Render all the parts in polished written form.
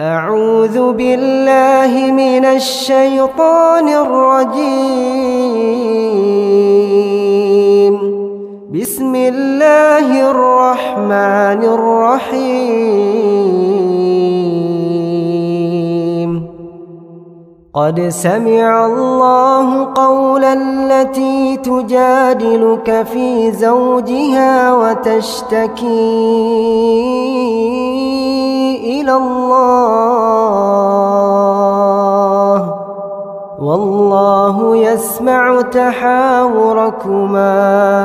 أعوذ بالله من الشيطان الرجيم. بسم الله الرحمن الرحيم. قد سمع الله قول التي تجادلك في زوجها وتشتكي إلى الله والله يسمع تحاوركما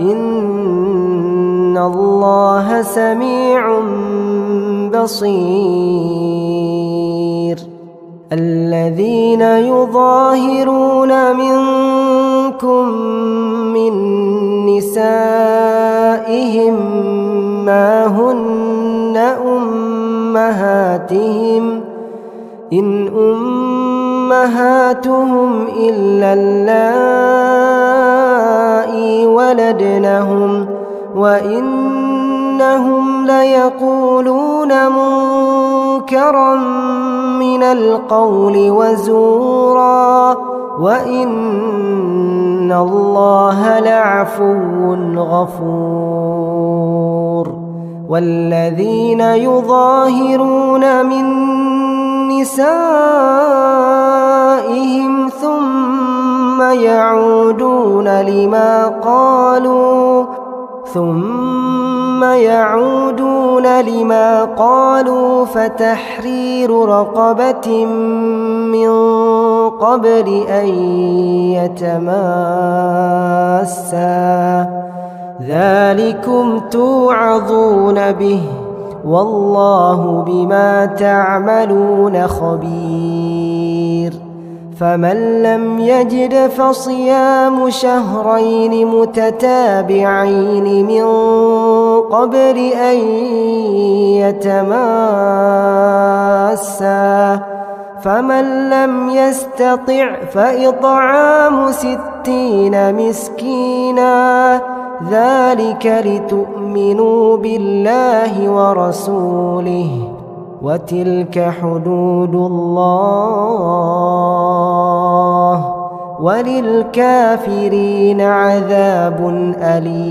إن الله سميع بصير. الذين يظاهرون منكم من نسائهم ما هن أمهاتهم إن أمهاتهم إلا اللائي ولدنهم وإنهم ليقولون منكرا من القول وزورا وإن الله لعفو غفور. والذين يظاهرون من نسائهم ثم يعودون لما قالوا فتحرير رقبة من قبل أن يتماسا ذلكم توعظون به والله بما تعملون خبير. فمن لم يجد فصيام شهرين متتابعين من قبل أن يتماسا فمن لم يستطع فإطعام 60 مسكينا ذلك لتؤمنوا بالله ورسوله وتلك حدود الله وللكافرين عذاب أليم.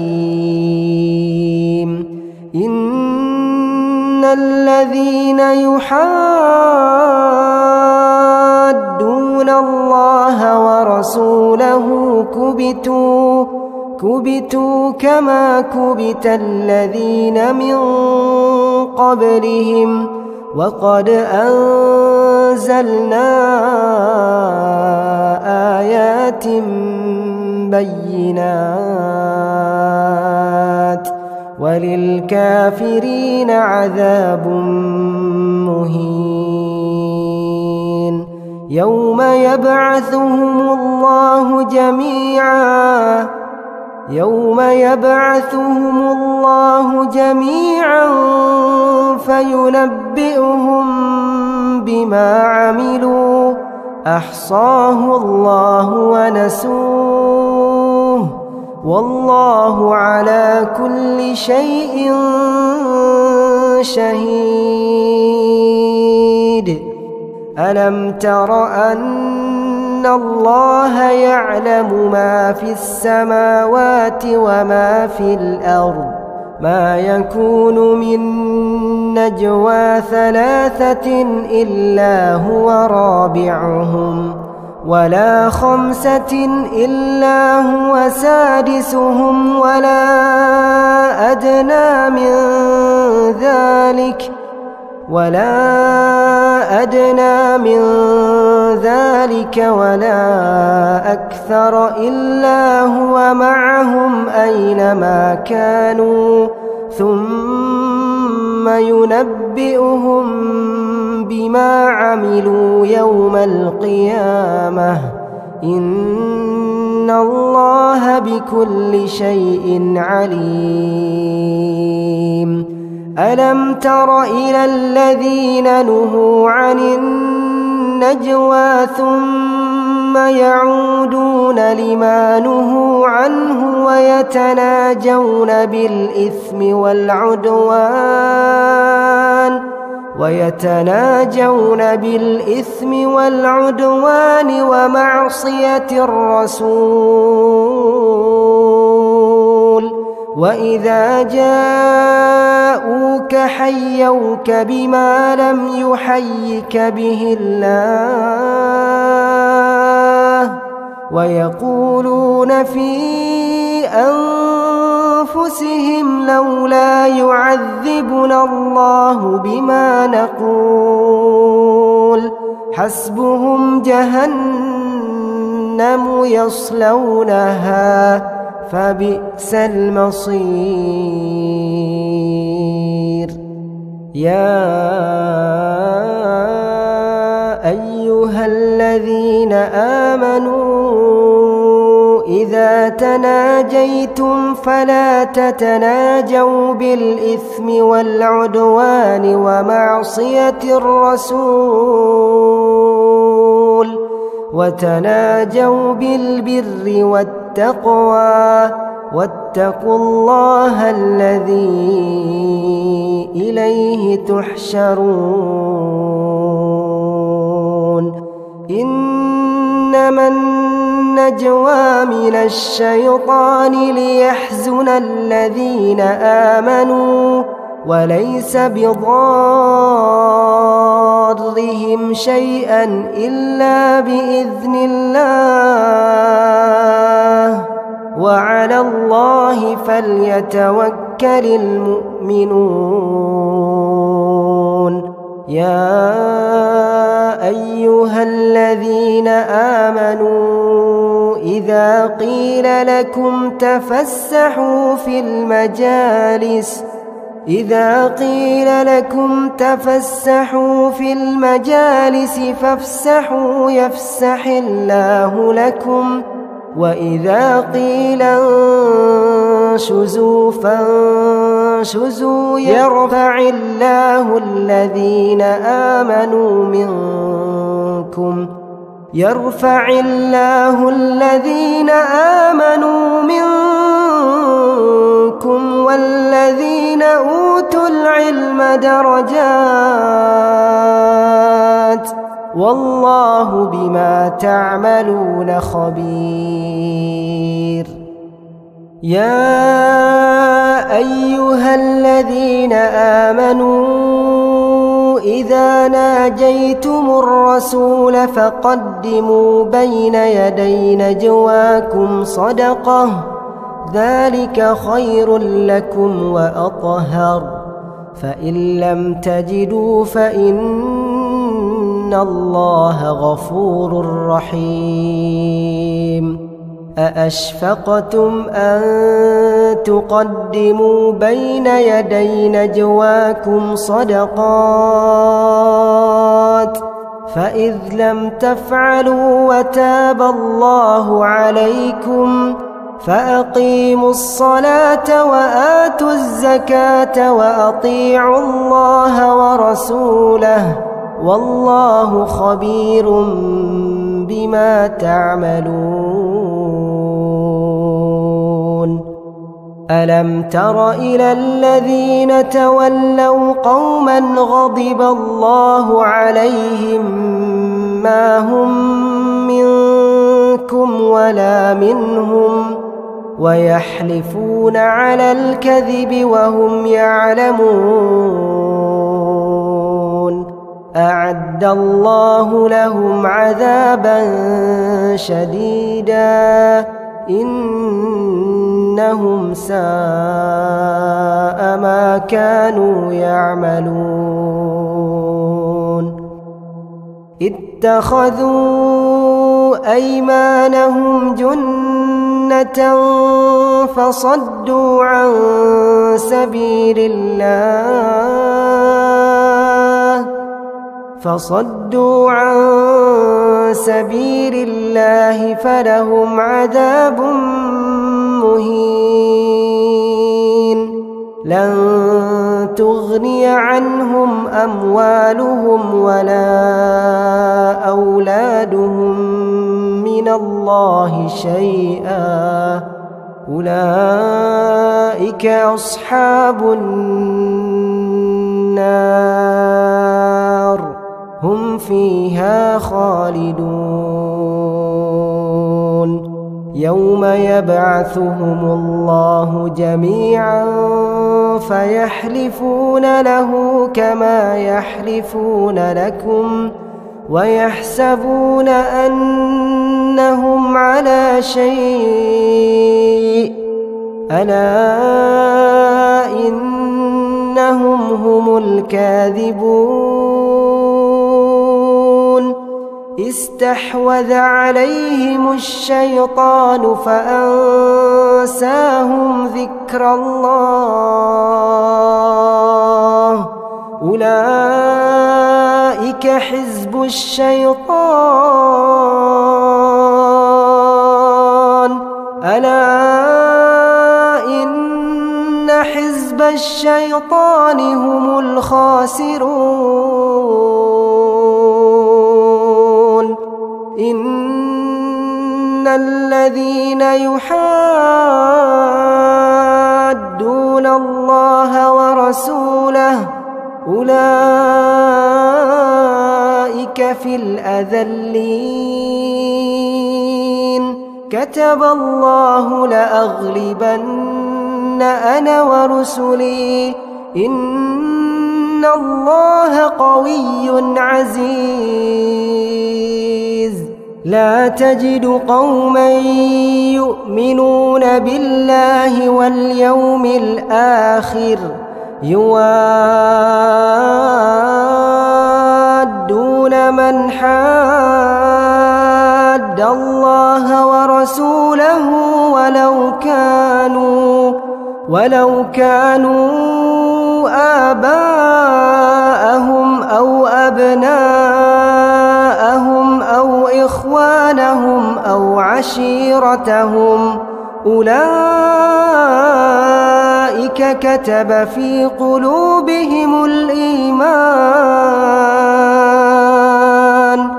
إن الذين يحادون الله ورسوله كبتوا كما كبت الذين من قبلهم وقد أنزلنا آيات بينات وللكافرين عذاب مهين. يوم يبعثهم الله جميعا فينبئهم بما عملوا أحصاه الله ونسوه والله على كل شيء شهيد. ألم تر أن الله يعلم ما في السماوات وما في الأرض ما يكون من نجوى 3 إلا هو رابعهم ولا 5 إلا هو سادسهم ولا أدنى من ذلك ولا أكثر إلا هو معهم أينما كانوا ثم ينبئهم بما عملوا يوم القيامة إن الله بكل شيء عليم. ألم تر إلى الذين نهوا عن النجوى ثم يعودون لما نهوا عنه ويتناجون بالإثم والعدوان ويتناجون بالإثم والعدوان ومعصية الرسول وإذا جاءوك حيوك بما لم يحيك به الله ويقولون في أنفسهم لولا يعذبنا الله بما نقول حسبهم جهنم يصلونها فبئس المصير يا أيها الذين آمنوا إذا تناجيتم فلا تتناجوا بالإثم والعدوان ومعصية الرسول وتناجوا بالبر والتقوى واتقوا الله الذي إليه تحشرون إنما النجوى من الشيطان ليحزن الذين آمنوا وليس بضارهم شيئا إلا بإذن الله وعلى الله فليتوكل المؤمنون يا أيها الذين آمنوا إذا قيل لكم تفسحوا في المجالس فافسحوا يفسح الله لكم وإذا قيل انشزوا فانشزوا يرفع الله الذين آمنوا منكم والذين أوتوا العلم درجات والله بما تعملون خبير يا أيها الذين آمنوا إذا ناجيتم الرسول فقدموا بين يدي نجواكم صدقة ذلك خير لكم وأطهر فإن لم تجدوا فإن الله غفور رحيم أأشفقتم أن تقدموا بين يدي نجواكم صدقات فإذ لم تفعلوا وتاب الله عليكم فأقيموا الصلاة وآتوا الزكاة وأطيعوا الله ورسوله والله خبير بما تعملون ألم تر إلى الذين تولوا قوما غضب الله عليهم ما هم منكم ولا منهم ويحلفون على الكذب وهم يعلمون أعد الله لهم عذابا شديدا إنهم ساء ما كانوا يعملون اتخذوا أيمانهم جنة فصدوا عن سبيل الله فلهم عذاب مهين لن تغني عنهم أموالهم ولا أولادهم من الله شيئا أولئك أصحاب النار النار هم فيها خالدون. يوم يبعثهم الله جميعا فيحلفون له كما يحلفون لكم ويحسبون أنهم على شيء، ألا إنهم هم الكاذبون. استحوذ عليهم الشيطان فأنساهم ذكر الله، أولئك حزب الشيطان، ألا إن حزب الشيطان هم الخاسرون. إن الذين يحادون الله ورسوله أولئك في الأذلين. كتب الله لأغلبن أنا ورسلي، إن الله قوي عزيز. لا تجد قوما يؤمنون بالله واليوم الآخر يوادون من حاد الله ورسوله ولو كانوا آباءهم أو أبناءهم أو إخوانهم أو عشيرتهم، أولئك كتب في قلوبهم الإيمان،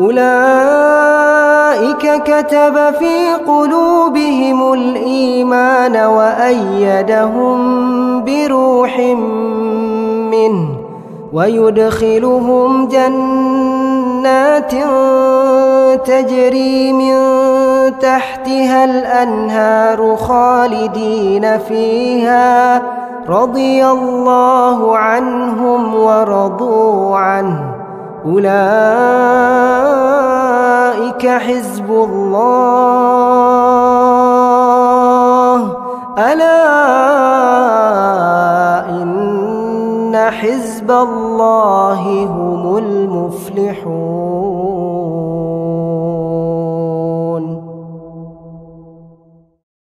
أولئك كتب في قلوبهم الإيمان وأيدهم بروح منه ويدخلهم جنات تجري من تحتها الأنهار خالدين فيها، رضي الله عنهم ورضوا عنه، أولئك حزب الله، ألا إن حزب الله هم المفلحون.